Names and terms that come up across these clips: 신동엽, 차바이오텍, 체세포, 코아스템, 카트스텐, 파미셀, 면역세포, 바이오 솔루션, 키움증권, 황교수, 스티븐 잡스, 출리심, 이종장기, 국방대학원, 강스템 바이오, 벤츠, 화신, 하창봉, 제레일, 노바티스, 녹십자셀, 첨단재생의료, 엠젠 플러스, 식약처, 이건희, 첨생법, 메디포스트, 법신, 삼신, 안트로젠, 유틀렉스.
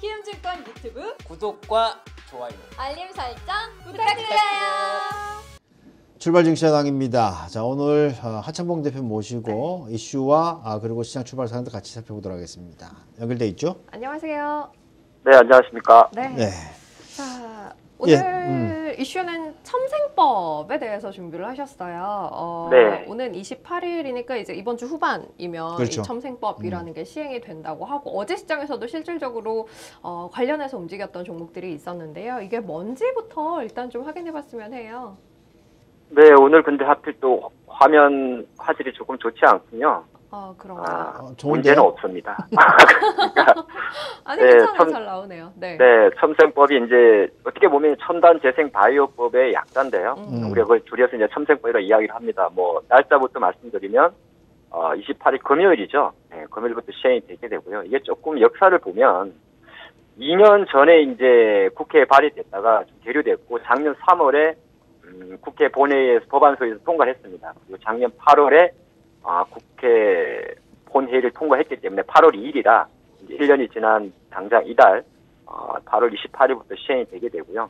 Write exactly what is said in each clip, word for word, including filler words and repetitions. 키움증권 유튜브 구독과 좋아요, 알림 설정 부탁드려요. 출발 증시야당입니다. 자, 오늘 하창봉 대표 모시고 네. 이슈와 아, 그리고 시장 출발 사항도 같이 살펴보도록 하겠습니다. 연결돼 있죠? 안녕하세요. 네, 안녕하십니까. 네. 네. 자, 오늘 예, 음. 이슈는 첨생법에 대해서 준비를 하셨어요. 어, 네. 오는 이십팔 일이니까 이제 이번 주 후반이면 그렇죠. 이 첨생법이라는 음. 게 시행이 된다고 하고, 어제 시장에서도 실질적으로 어, 관련해서 움직였던 종목들이 있었는데요. 이게 뭔지부터 일단 좀 확인해봤으면 해요. 네, 오늘 근데 하필 또 화면 화질이 조금 좋지 않군요. 아, 그런가요? 아, 문제는 없습니다. 그러니까, 아니, 네, 괜찮아요. 첨, 잘 나오네요. 네. 네, 첨생법이 이제 어떻게 보면 첨단 재생 바이오법의 약자인데요. 음. 우리가 그걸 줄여서 이제 첨생법이라 이야기를 합니다. 뭐, 날짜부터 말씀드리면, 어, 이십팔 일 금요일이죠. 네, 금요일부터 시행이 되게 되고요. 이게 조금 역사를 보면, 이 년 전에 이제 국회에 발의됐다가 좀 계류됐고, 작년 삼월에, 음, 국회 본회의에서 법안소위에서 통과를 했습니다. 그리고 작년 팔월에 아, 국회 본회의를 통과했기 때문에 팔월 이일이라 이제 일 년이 지난 당장 이달 어, 팔월 이십팔일부터 시행이 되게 되고요.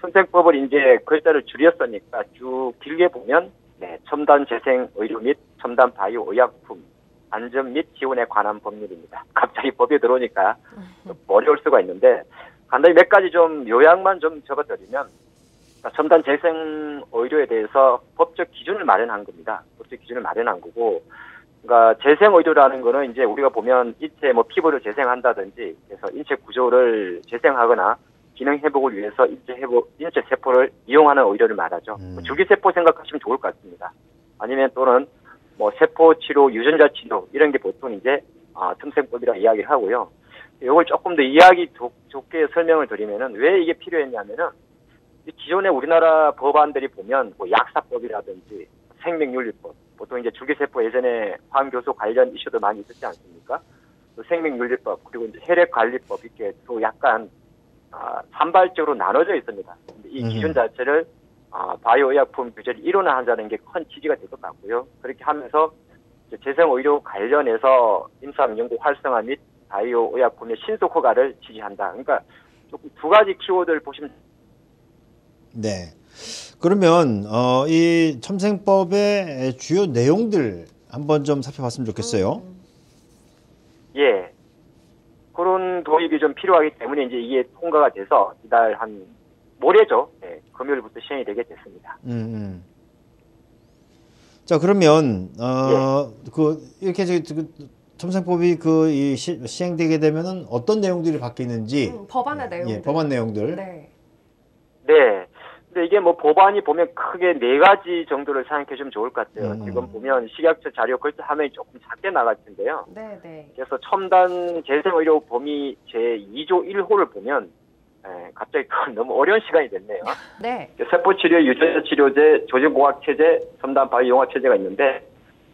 첨생법을 이제 글자를 줄였으니까 쭉 길게 보면 네, 첨단 재생 의료 및 첨단 바이오 의약품 안전 및 지원에 관한 법률입니다. 갑자기 법이 들어오니까 좀 어려울 수가 있는데, 간단히 몇 가지 좀 요약만 좀 적어드리면, 첨단 재생 의료에 대해서 법적 기준을 마련한 겁니다. 법적 기준을 마련한 거고, 그러니까 재생 의료라는 거는 이제 우리가 보면 인체 뭐 피부를 재생한다든지, 그래서 인체 구조를 재생하거나 기능 회복을 위해서 인체 회복, 인체 세포를 이용하는 의료를 말하죠. 음. 줄기세포 생각하시면 좋을 것 같습니다. 아니면 또는 뭐 세포 치료, 유전자 치료 이런 게 보통 이제 아, 첨생법이라 이야기를 하고요. 이걸 조금 더 이야기 좋게 설명을 드리면은 왜 이게 필요했냐면은, 기존에 우리나라 법안들이 보면 뭐 약사법이라든지 생명윤리법, 보통 이제 줄기세포 예전에 황교수 관련 이슈도 많이 있었지 않습니까? 또 생명윤리법, 그리고 이제 혈액관리법 이렇게 또 약간 아, 산발적으로 나눠져 있습니다. 이 기준 자체를 아, 바이오의약품 규제를 일원화한다는 게 큰 취지가 될 것 같고요. 그렇게 하면서 재생의료 관련해서 임상연구 활성화 및 바이오의약품의 신속 허가를 지지한다. 그러니까 조금 두 가지 키워드를 보시면. 네. 그러면 어, 이 첨생법의 주요 내용들 한번 좀 살펴봤으면 좋겠어요. 음. 예. 그런 도입이 좀 필요하기 때문에 이제 이게 통과가 돼서 이달 한 모레죠. 네, 금요일부터 시행이 되게 됐습니다. 음. 음. 자, 그러면 어, 예. 그 이렇게 저기 그, 첨생법이 그 이 시행되게 되면은 어떤 내용들이 바뀌는지 음, 법안의 내용. 예, 법안 내용들. 네. 네. 근데 이게 뭐 법안이 보면 크게 네 가지 정도를 생각해 주면 좋을 것 같아요. 음. 지금 보면 식약처 자료 글자 화면이 조금 작게 나갔는데요. 네네. 그래서 첨단 재생의료 범위 제이조 일호를 보면 에, 갑자기 너무 어려운 시간이 됐네요. 네. 세포치료, 유전자치료제, 조직공학체제, 첨단 바이오융합체제가 있는데,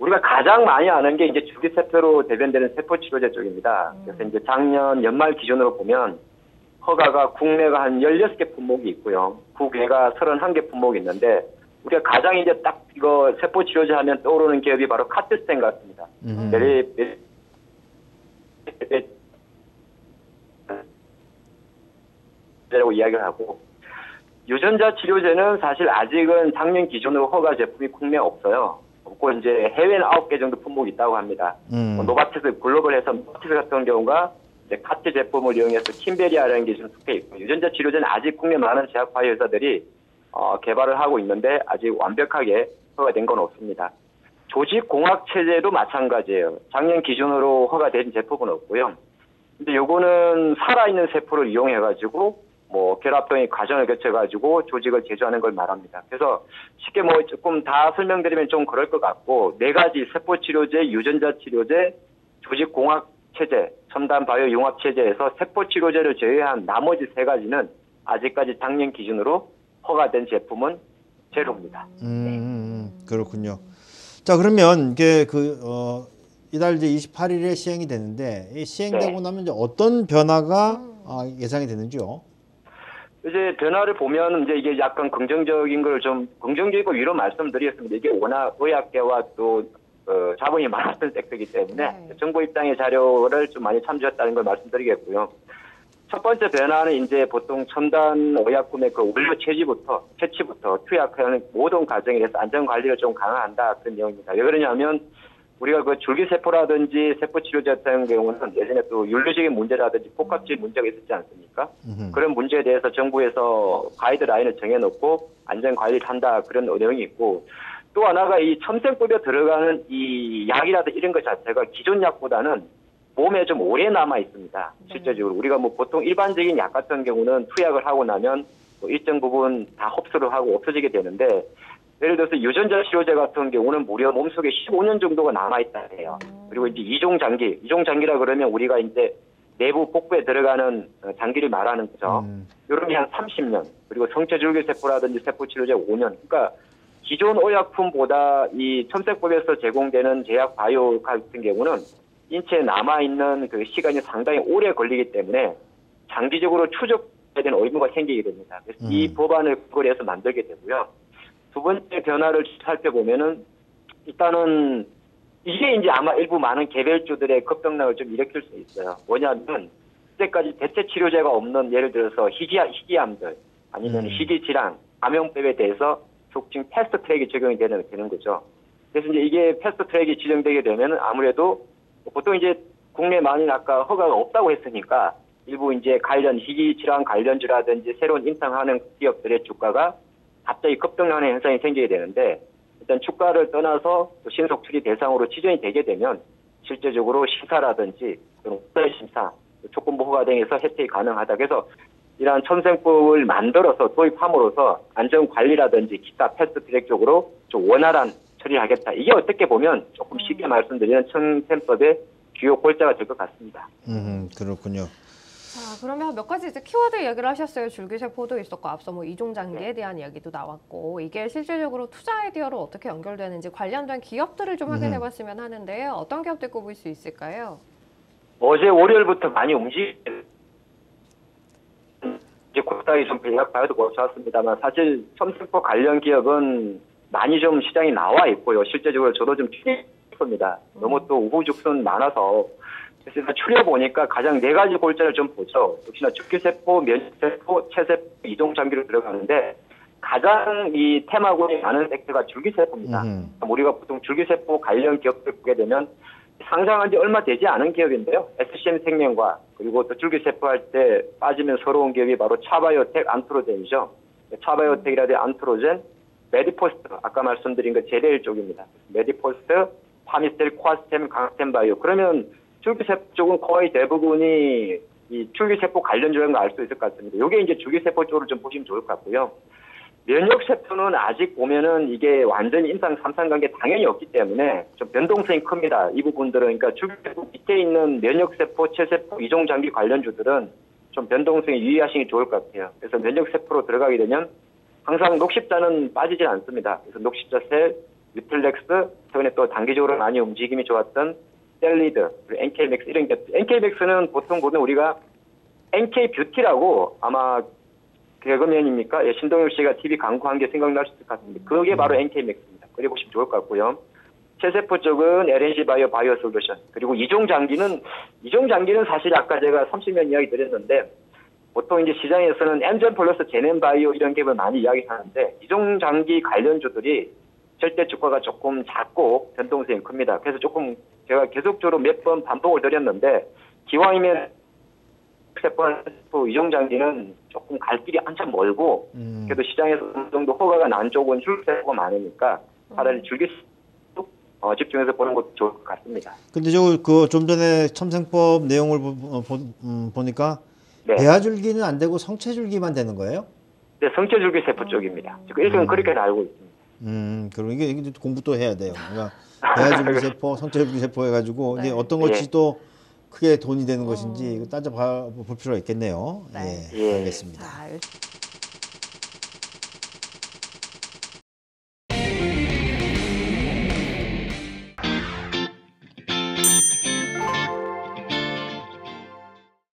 우리가 가장 많이 아는 게 이제 줄기세포로 대변되는 세포치료제 쪽입니다. 음. 그래서 이제 작년 연말 기준으로 보면 허가가 국내가 한 열여섯 개 품목이 있고요. 국외가 서른한 개 품목이 있는데, 우리가 가장 이제 딱 이거 세포 치료제 하면 떠오르는 기업이 바로 카트스텐 같습니다. 음. 메리, 메리, 메리, 라고 이야기를 하고, 유전자 치료제는 사실 아직은 작년 기준으로 허가 제품이 국내 없어요. 없고 이제 해외는 아홉 개 정도 품목이 있다고 합니다. 음. 뭐 노바티스 글로벌에서 노바티스 같은 경우가 카트 제품을 이용해서 킴베리아라는 게 좀 속해 있고, 유전자 치료제는 아직 국내 많은 제약 바이오 회사들이 어, 개발을 하고 있는데 아직 완벽하게 허가된 건 없습니다. 조직 공학 체제도 마찬가지예요. 작년 기준으로 허가된 제품은 없고요. 근데 요거는 살아있는 세포를 이용해 가지고 뭐 결합형의 과정을 거쳐 가지고 조직을 제조하는 걸 말합니다. 그래서 쉽게 뭐 조금 다 설명드리면 좀 그럴 것 같고, 네 가지 세포 치료제, 유전자 치료제, 조직 공학 체제, 첨단 바이오 융합 체제에서 세포 치료제를 제외한 나머지 세 가지는 아직까지 작년 기준으로 허가된 제품은 제로입니다. 음, 네. 그렇군요. 자, 그러면 이게 그 어, 이달 이제 이십팔 일에 시행이 되는데, 이 시행되고 네. 나면 이제 어떤 변화가 음. 아, 예상이 되는지요? 이제 변화를 보면 이제 이게 약간 긍정적인 걸 좀 긍정적이고 위로 말씀드리겠습니다. 이게 워낙 의학계와 또 어, 자본이 많았던 섹터이기 때문에 네. 정부 입장의 자료를 좀 많이 참조했다는 걸 말씀드리겠고요. 첫 번째 변화는 이제 보통 첨단 의약품의 그 원료 채취부터, 채취부터 투약하는 모든 과정에 대해서 안전관리를 좀 강화한다. 그런 내용입니다. 왜 그러냐면, 우리가 그 줄기세포라든지 세포치료제 같은 경우는 예전에 또 윤리적인 문제라든지 복합적인 문제가 있었지 않습니까? 음흠. 그런 문제에 대해서 정부에서 가이드라인을 정해놓고 안전관리를 한다. 그런 내용이 있고, 또 하나가 이 첨생법에 들어가는 이 약이라든지 이런 것 자체가 기존 약보다는 몸에 좀 오래 남아 있습니다. 네. 실제적으로 우리가 뭐 보통 일반적인 약 같은 경우는 투약을 하고 나면 뭐 일정 부분 다 흡수를 하고 없어지게 되는데, 예를 들어서 유전자 치료제 같은 경우는 무려 몸속에 십오 년 정도가 남아 있다 해요. 음. 그리고 이제 이종장기, 이종장기라 그러면 우리가 이제 내부 복부에 들어가는 장기를 말하는 거죠. 음. 이런 게 한 삼십 년, 그리고 성체줄기세포라든지 세포치료제 오 년. 그러니까 기존 의약품보다 이 첨생법에서 제공되는 제약 바이오 같은 경우는 인체에 남아있는 그 시간이 상당히 오래 걸리기 때문에 장기적으로 추적해야 되는 의무가 생기게 됩니다. 그래서 음. 이 법안을 고려해서 만들게 되고요. 두 번째 변화를 살펴보면은, 일단은 이게 이제 아마 일부 많은 개별주들의 급등락을 좀 일으킬 수 있어요. 뭐냐면, 이때까지 대체 치료제가 없는, 예를 들어서 희귀, 희귀암들, 아니면 음. 희귀질환, 감염병에 대해서 속칭 패스트 트랙이 적용이 되는, 되는 거죠. 그래서 이제 이게 패스트 트랙이 지정되게 되면은 아무래도 보통 이제 국내 많이 아까 허가가 없다고 했으니까 일부 이제 관련 희귀 질환 관련주라든지 새로운 임상하는 기업들의 주가가 갑자기 급등하는 현상이 생기게 되는데, 일단 주가를 떠나서 또 신속 투기 대상으로 지정이 되게 되면 실제적으로 심사라든지 국가의 심사, 조건부 허가 등에서 혜택이 가능하다. 그래서 이러한 첨생법을 만들어서 도입함으로써 안전 관리라든지 기타 패스트트랙 쪽으로 좀 원활한 처리하겠다. 이게 어떻게 보면 조금 쉽게 말씀드리는 첨생법의 주요 골자가 될 것 같습니다. 음, 그렇군요. 자, 그러면 몇 가지 이제 키워드 얘기를 하셨어요. 줄기세포도 있었고, 앞서 뭐 이종장기에 네. 대한 이야기도 나왔고, 이게 실질적으로 투자 아이디어로 어떻게 연결되는지 관련된 기업들을 좀 확인해봤으면 음. 하는데요. 어떤 기업들 꼽을 수 있을까요? 어제 월요일부터 많이 움직이는 이제 곧다이 좀 배약 바이오도 거쳐왔습니다만, 사실 첨생법 관련 기업은 많이 좀 시장이 나와 있고요. 실제적으로 저도 좀 추리했습니다. 너무 또 우후죽순 많아서. 그래서 추려보니까 가장 네 가지 골자를 좀 보죠. 역시나 줄기세포, 면역세포, 체세포, 이동장기로 들어가는데, 가장 이 테마군이 많은 섹터가 줄기세포입니다. 음. 우리가 보통 줄기세포 관련 기업들 보게 되면 상장한 지 얼마 되지 않은 기업인데요. 에스씨엠 생명과, 그리고 또 줄기세포 할 때 빠지면 서러운 기업이 바로 차바이오텍, 안트로젠이죠. 차바이오텍이라든지 안트로젠, 메디포스트, 아까 말씀드린 그 제레일 쪽입니다. 메디포스트, 파미셀, 코아스템, 강스템 바이오. 그러면 줄기세포 쪽은 거의 대부분이 이 줄기세포 관련주라는 걸 알 수 있을 것 같습니다. 요게 이제 줄기세포 쪽을 좀 보시면 좋을 것 같고요. 면역세포는 아직 보면은 이게 완전히 임상 삼상관계 당연히 없기 때문에 좀 변동성이 큽니다. 이 부분들은. 그러니까 줄기세포 밑에 있는 면역세포, 체세포, 이종장기 관련주들은 좀 변동성에 유의하시는 게 좋을 것 같아요. 그래서 면역세포로 들어가게 되면 항상 녹십자는 빠지질 않습니다. 그래서 녹십자셀, 유틀렉스, 최근에 또 단기적으로 많이 움직임이 좋았던 셀리드, 그리고 엔케이맥스 이런 게, 엔케이맥스는 보통 보면 우리가 엔케이뷰티라고 아마 개그맨입니까? 예, 신동엽 씨가 티비 광고한 게 생각날 수 있을 것 같은데, 그게 바로 엔케이맥스입니다. 그리고 보시면 좋을 것 같고요. 체세포 쪽은 엘엔씨 바이오, 바이오 솔루션, 그리고 이종장기는, 이종장기는 사실 아까 제가 삼십 년 이야기 드렸는데, 보통 이제 시장에서는 엠젠 플러스, 제넨바이오 이런 기업을 많이 이야기하는데, 이종장기 관련주들이 절대 주가가 조금 작고 변동성이 큽니다. 그래서 조금 제가 계속적으로 몇 번 반복을 드렸는데, 기왕이면 세포, 이종장기는 조금 갈 길이 한참 멀고, 음. 그래도 시장에서 어느 정도 허가가 난 쪽은 줄기세포가 많으니까 차라리 줄기세포 어, 집중해서 보는 것도 좋을 것 같습니다. 근데 저 그 좀 전에 첨생법 내용을 보, 보, 음, 보니까. 네. 배아줄기는 안 되고 성체줄기만 되는 거예요? 네, 성체줄기 세포 쪽입니다. 지금 일종은 음. 그렇게 알고 있습니다. 음, 그럼 이게, 이게 공부도 해야 돼요. 그러니까 배아줄기 세포, 성체줄기 세포 해가지고 네. 이제 어떤 것이 네. 또 크게 돈이 되는 것인지 따져볼 필요가 있겠네요. 네, 예, 알겠습니다. 자,